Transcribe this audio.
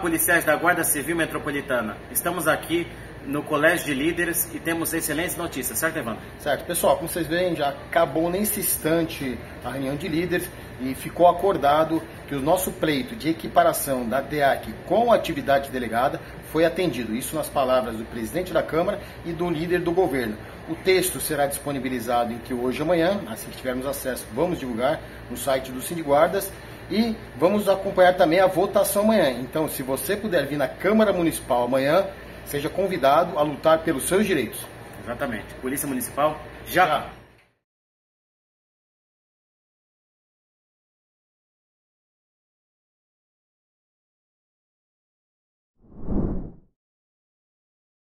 policiais da Guarda Civil Metropolitana. Estamos aqui no Colégio de Líderes e temos excelentes notícias, certo, Evandro? Certo, pessoal, como vocês veem, já acabou nesse instante a reunião de líderes e ficou acordado que o nosso pleito de equiparação da DEAC com a atividade delegada foi atendido. Isso nas palavras do presidente da Câmara e do líder do governo. O texto será disponibilizado entre hoje e amanhã, assim que tivermos acesso, vamos divulgar no site do Sindiguardas. E vamos acompanhar também a votação amanhã. Então, se você puder vir na Câmara Municipal amanhã, seja convidado a lutar pelos seus direitos. Exatamente. Polícia Municipal, já.